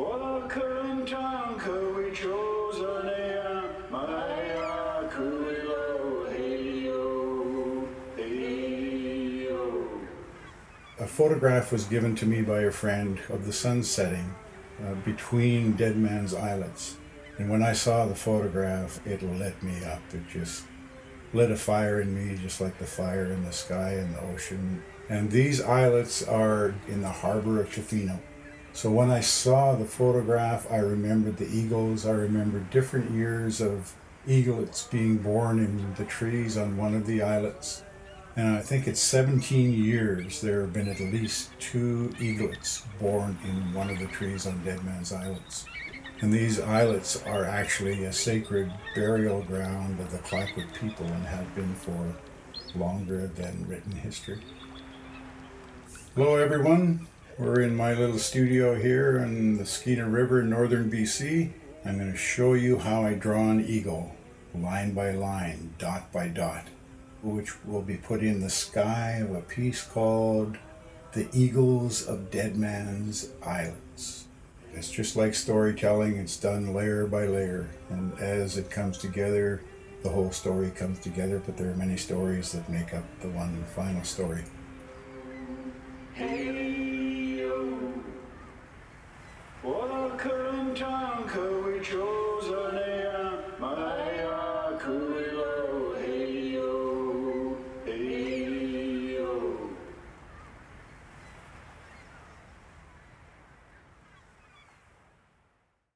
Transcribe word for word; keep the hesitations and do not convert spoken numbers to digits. A photograph was given to me by a friend of the sun setting uh, between Dead Man's Islets. And when I saw the photograph, it lit me up. It just lit a fire in me, just like the fire in the sky and the ocean. And these islets are in the harbor of Tofino. So when I saw the photograph, I remembered the eagles. I remembered different years of eaglets being born in the trees on one of the islets. And I think it's seventeen years there have been at least two eaglets born in one of the trees on Dead Man's Islets. And these islets are actually a sacred burial ground of the Clackwood people and have been for longer than written history. Hello everyone, we're in my little studio here on the Skeena River in northern B C. I'm going to show you how I draw an eagle, line by line, dot by dot, which will be put in the sky of a piece called The Eagles of Dead Man's Islets. It's just like storytelling, it's done layer by layer, and as it comes together, the whole story comes together, but there are many stories that make up the one final story. Hey.